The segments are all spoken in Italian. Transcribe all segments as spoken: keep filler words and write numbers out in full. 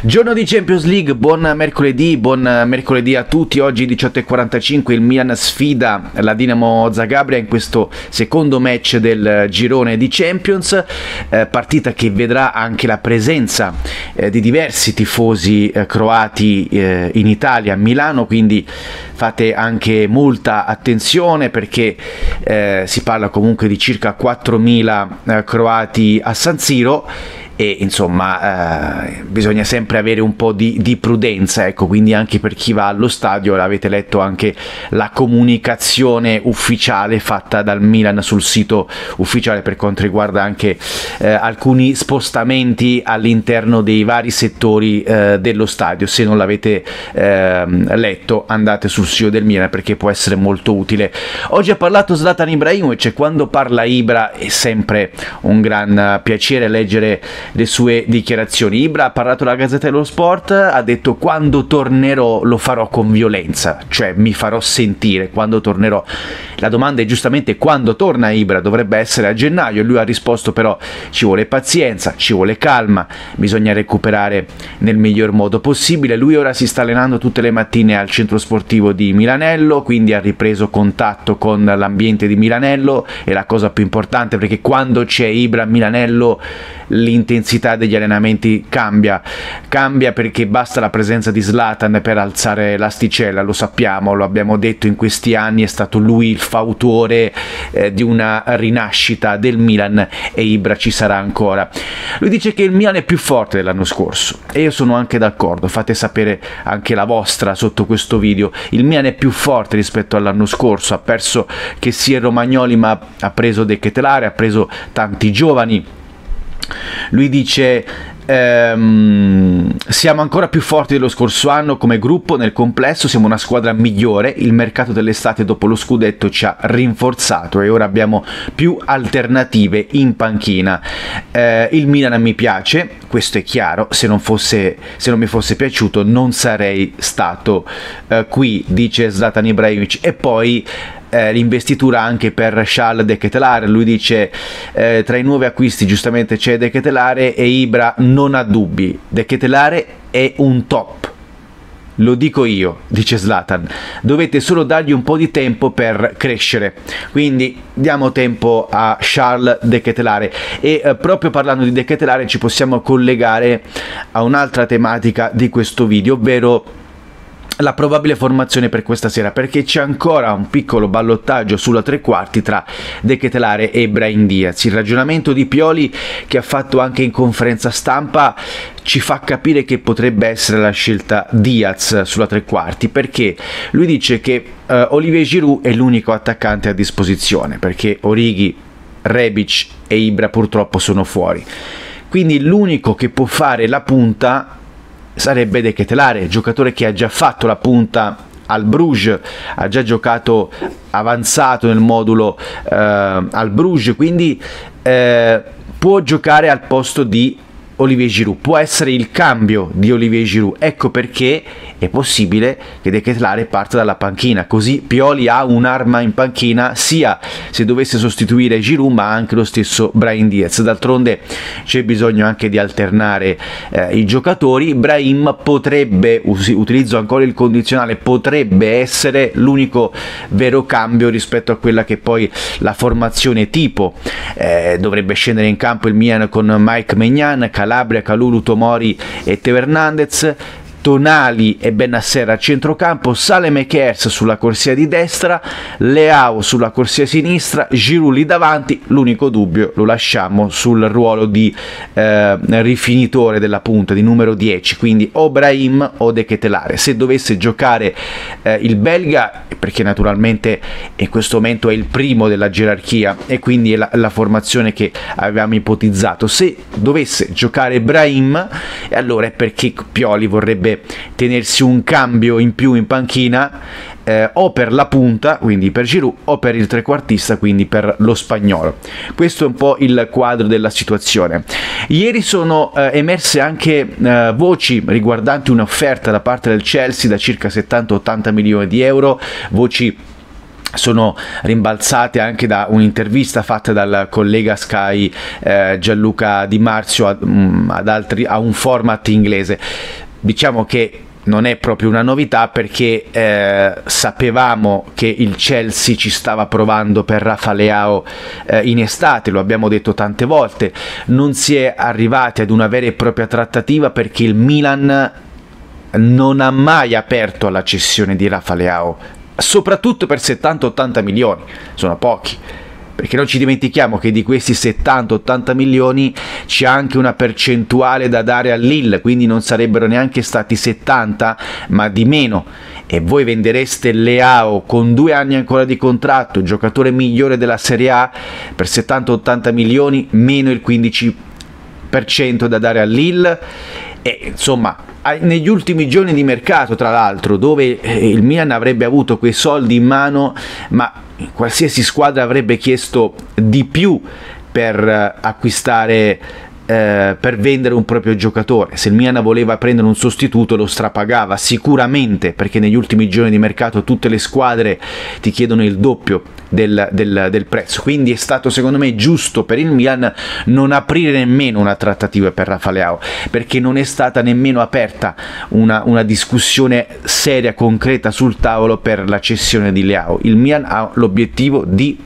Giorno di Champions League, buon mercoledì, buon mercoledì a tutti. Oggi diciotto e quarantacinque il Milan sfida la Dinamo Zagabria in questo secondo match del girone di Champions, eh, partita che vedrà anche la presenza eh, di diversi tifosi eh, croati eh, in Italia, a Milano, quindi fate anche molta attenzione perché eh, si parla comunque di circa quattromila eh, croati a San Siro e insomma eh, bisogna sempre avere un po' di, di prudenza, ecco, quindi anche per chi va allo stadio, l'avete letto anche la comunicazione ufficiale fatta dal Milan sul sito ufficiale per quanto riguarda anche eh, alcuni spostamenti all'interno dei vari settori eh, dello stadio. Se non l'avete eh, letto, andate sul sito del Milan perché può essere molto utile. Oggi ha parlato Zlatan Ibrahimovic e quando parla Ibra è sempre un gran piacere leggere le sue dichiarazioni. Ibra ha parlato alla Gazzetta dello Sport, ha detto: quando tornerò lo farò con violenza, cioè mi farò sentire quando tornerò. La domanda è giustamente quando torna Ibra, dovrebbe essere a gennaio. Lui ha risposto però ci vuole pazienza, ci vuole calma, bisogna recuperare nel miglior modo possibile. Lui ora si sta allenando tutte le mattine al centro sportivo di Milanello, quindi ha ripreso contatto con l'ambiente di Milanello, è la cosa più importante perché quando c'è Ibra a Milanello l'intensità L'intensità degli allenamenti cambia, cambia perché basta la presenza di Zlatan per alzare l'asticella, lo sappiamo, lo abbiamo detto in questi anni, è stato lui il fautore eh, di una rinascita del Milan e Ibra ci sarà ancora. Lui dice che il Milan è più forte dell'anno scorso e io sono anche d'accordo, fate sapere anche la vostra sotto questo video. Il Milan è più forte rispetto all'anno scorso, ha perso che sia il Romagnoli ma ha preso De Ketelaere, ha preso tanti giovani. Lui dice ehm, siamo ancora più forti dello scorso anno come gruppo, nel complesso siamo una squadra migliore, il mercato dell'estate dopo lo scudetto ci ha rinforzato e ora abbiamo più alternative in panchina. Eh, il Milan mi piace, questo è chiaro, se non, fosse, se non mi fosse piaciuto non sarei stato eh, qui, dice Zlatan Ibrahimovic. E poi Eh, l'investitura anche per Charles De Ketelaere. Lui dice eh, tra i nuovi acquisti giustamente c'è De Ketelaere e Ibra non ha dubbi, De Ketelaere è un top, lo dico io, dice Zlatan, dovete solo dargli un po' di tempo per crescere, quindi diamo tempo a Charles De Ketelaere. E eh, proprio parlando di De Ketelaere ci possiamo collegare a un'altra tematica di questo video, ovvero la probabile formazione per questa sera, perché c'è ancora un piccolo ballottaggio sulla tre quarti tra De Ketelaere e Ibrahim Díaz. Il ragionamento di Pioli, che ha fatto anche in conferenza stampa, ci fa capire che potrebbe essere la scelta Díaz sulla tre quarti, perché lui dice che eh, Olivier Giroud è l'unico attaccante a disposizione, perché Origi, Rebic e Ibra purtroppo sono fuori, quindi l'unico che può fare la punta sarebbe De Ketelaere, giocatore che ha già fatto la punta al Bruges, ha già giocato avanzato nel modulo eh, al Bruges, quindi eh, può giocare al posto di Olivier Giroud, può essere il cambio di Olivier Giroud. Ecco perché è possibile che De Ketelaere parta dalla panchina, così Pioli ha un'arma in panchina sia se dovesse sostituire Giroud ma anche lo stesso Brahim Díaz. D'altronde c'è bisogno anche di alternare eh, i giocatori. Brahim potrebbe, utilizzo ancora il condizionale, potrebbe essere l'unico vero cambio rispetto a quella che poi la formazione tipo eh, dovrebbe scendere in campo il Milan con Mike Maignan, Calabria, Calulu Tomori e Teo Hernandez, Tonali e Benasser a centrocampo, Saelemaekers sulla corsia di destra, Leao sulla corsia sinistra, Giroud lì davanti. L'unico dubbio lo lasciamo sul ruolo di eh, rifinitore della punta, di numero dieci, quindi o Brahim o De Ketelaere. Se dovesse giocare eh, il belga, perché naturalmente in questo momento è il primo della gerarchia e quindi è la, la formazione che avevamo ipotizzato, se dovesse giocare Brahim, e allora è perché Pioli vorrebbe tenersi un cambio in più in panchina eh, o per la punta, quindi per Giroud, o per il trequartista, quindi per lo spagnolo. Questo è un po' il quadro della situazione. Ieri sono eh, emerse anche eh, voci riguardanti un'offerta da parte del Chelsea da circa settanta ottanta milioni di euro, voci sono rimbalzate anche da un'intervista fatta dal collega Sky eh, Gianluca Di Marzio ad, ad altri, a un format inglese. Diciamo che non è proprio una novità, perché eh, sapevamo che il Chelsea ci stava provando per Rafa Leão eh, in estate, lo abbiamo detto tante volte. Non si è arrivati ad una vera e propria trattativa perché il Milan non ha mai aperto alla cessione di Rafa Leão, soprattutto per settanta ottanta milioni, sono pochi, perché non ci dimentichiamo che di questi settanta ottanta milioni c'è anche una percentuale da dare al Lille, quindi non sarebbero neanche stati settanta, ma di meno. E voi vendereste Leão con due anni ancora di contratto, il giocatore migliore della Serie A, per settanta ottanta milioni, meno il quindici per cento da dare al Lille? E insomma, negli ultimi giorni di mercato, tra l'altro, dove il Milan avrebbe avuto quei soldi in mano, ma qualsiasi squadra avrebbe chiesto di più per acquistare, eh, per vendere un proprio giocatore. Se il Milan voleva prendere un sostituto lo strapagava sicuramente, perché negli ultimi giorni di mercato tutte le squadre ti chiedono il doppio del, del, del prezzo. Quindi è stato secondo me giusto per il Milan non aprire nemmeno una trattativa per Rafa Leão, perché non è stata nemmeno aperta una, una discussione seria, concreta sul tavolo per la cessione di Leão. Il Milan ha l'obiettivo di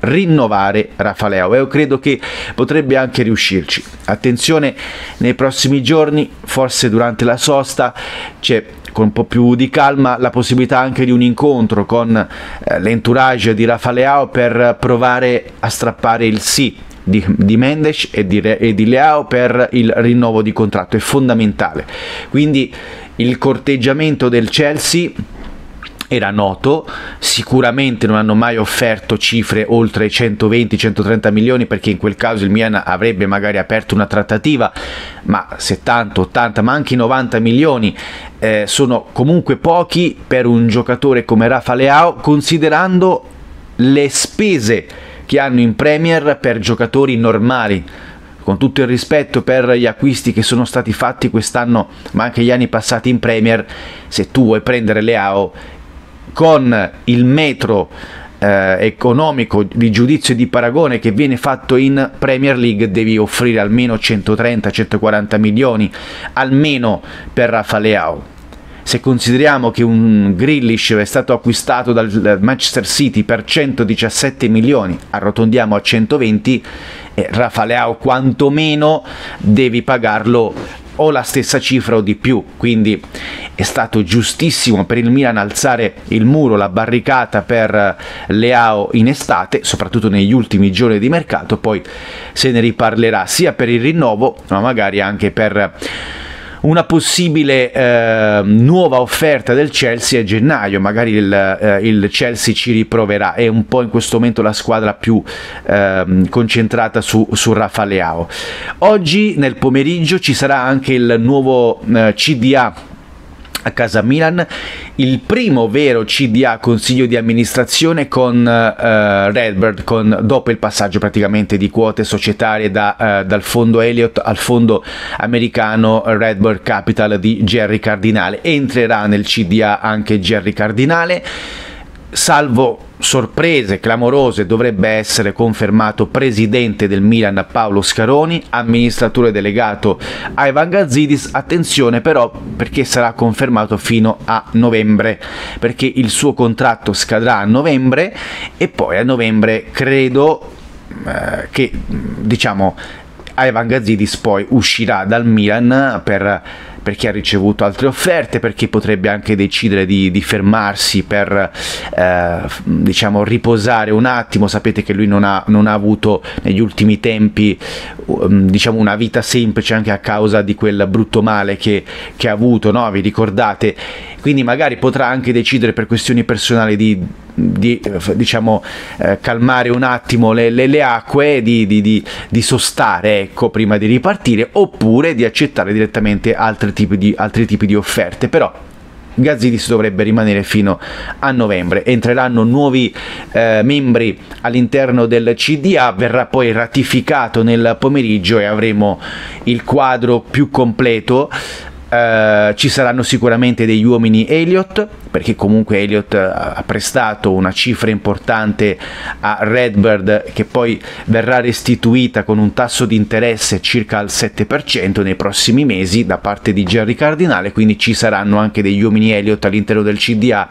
rinnovare Rafa Leão e io credo che potrebbe anche riuscirci. Attenzione, nei prossimi giorni, forse durante la sosta, c'è con un po' più di calma la possibilità anche di un incontro con eh, l'entourage di Rafa Leão per provare a strappare il sì Di, di Mendes e di, e di Leão per il rinnovo di contratto. È fondamentale. Quindi il corteggiamento del Chelsea era noto, sicuramente non hanno mai offerto cifre oltre i centoventi centotrenta milioni, perché in quel caso il Milan avrebbe magari aperto una trattativa, ma settanta ottanta, ma anche novanta milioni eh, sono comunque pochi per un giocatore come Rafa Leão, considerando le spese che hanno in Premier per giocatori normali. Con tutto il rispetto per gli acquisti che sono stati fatti quest'anno, ma anche gli anni passati in Premier, se tu vuoi prendere Leão con il metro eh, economico di giudizio e di paragone che viene fatto in Premier League, devi offrire almeno centotrenta centoquaranta milioni, almeno per Rafa Leão. Se consideriamo che un Grillish è stato acquistato dal Manchester City per centodiciassette milioni, arrotondiamo a centoventi, eh, Rafa Leão quantomeno devi pagarlo o la stessa cifra o di più. Quindi è stato giustissimo per il Milan alzare il muro, la barricata per Leão in estate, soprattutto negli ultimi giorni di mercato. Poi se ne riparlerà sia per il rinnovo, ma magari anche per una possibile eh, nuova offerta del Chelsea a gennaio. Magari il, eh, il Chelsea ci riproverà, è un po' in questo momento la squadra più eh, concentrata su, su Rafa Leão. Oggi nel pomeriggio ci sarà anche il nuovo eh, C D A a casa Milan, il primo vero C D A, consiglio di amministrazione, con eh, Redbird, con, dopo il passaggio praticamente di quote societarie da, eh, dal fondo Elliott al fondo americano Redbird Capital di Jerry Cardinale. Entrerà nel C D A anche Jerry Cardinale, salvo sorprese clamorose dovrebbe essere confermato presidente del Milan Paolo Scaroni, amministratore delegato Ivan Gazidis. Attenzione però, perché sarà confermato fino a novembre, perché il suo contratto scadrà a novembre e poi a novembre credo eh, che diciamo Ivan Gazidis poi uscirà dal Milan per, perché ha ricevuto altre offerte, perché potrebbe anche decidere di, di fermarsi per eh, diciamo riposare un attimo. Sapete che lui non ha, non ha avuto negli ultimi tempi um, diciamo una vita semplice, anche a causa di quel brutto male che, che ha avuto, no? Vi ricordate? Quindi magari potrà anche decidere per questioni personali di di diciamo eh, calmare un attimo le, le, le acque, di, di, di, di sostare, ecco, prima di ripartire, oppure di accettare direttamente altri tipi di, altri tipi di offerte. Però Gazidis dovrebbe rimanere fino a novembre. Entreranno nuovi eh, membri all'interno del C D A, verrà poi ratificato nel pomeriggio e avremo il quadro più completo. Uh, ci saranno sicuramente degli uomini Elliott, perché comunque Elliott ha prestato una cifra importante a Redbird, che poi verrà restituita con un tasso di interesse circa al sette per cento nei prossimi mesi da parte di Jerry Cardinale, quindi ci saranno anche degli uomini Elliott all'interno del C D A.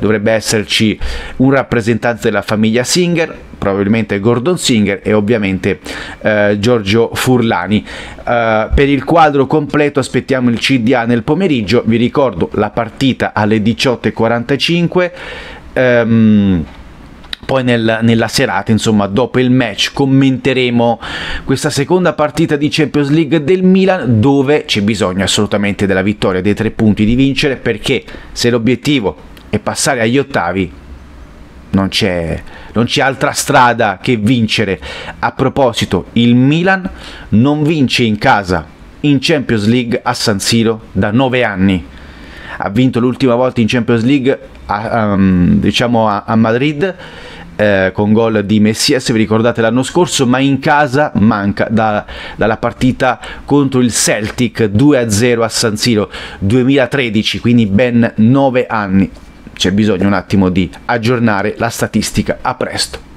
Dovrebbe esserci un rappresentante della famiglia Singer, probabilmente Gordon Singer, e ovviamente eh, Giorgio Furlani. Uh, per il quadro completo aspettiamo il C D A nel pomeriggio. Vi ricordo la partita alle diciotto e quarantacinque, um, poi nel, nella serata, insomma dopo il match, commenteremo questa seconda partita di Champions League del Milan, dove c'è bisogno assolutamente della vittoria, dei tre punti, di vincere, perché se l'obiettivo è passare agli ottavi non c'è non c'è altra strada che vincere. A proposito, il Milan non vince in casa in Champions League a San Siro da nove anni. Ha vinto l'ultima volta in Champions League a, um, diciamo a, a Madrid, eh, con gol di Messias, vi ricordate, l'anno scorso, ma in casa manca da, dalla partita contro il Celtic due a zero a San Siro, duemilatredici, quindi ben nove anni. C'è bisogno un attimo di aggiornare la statistica. A presto.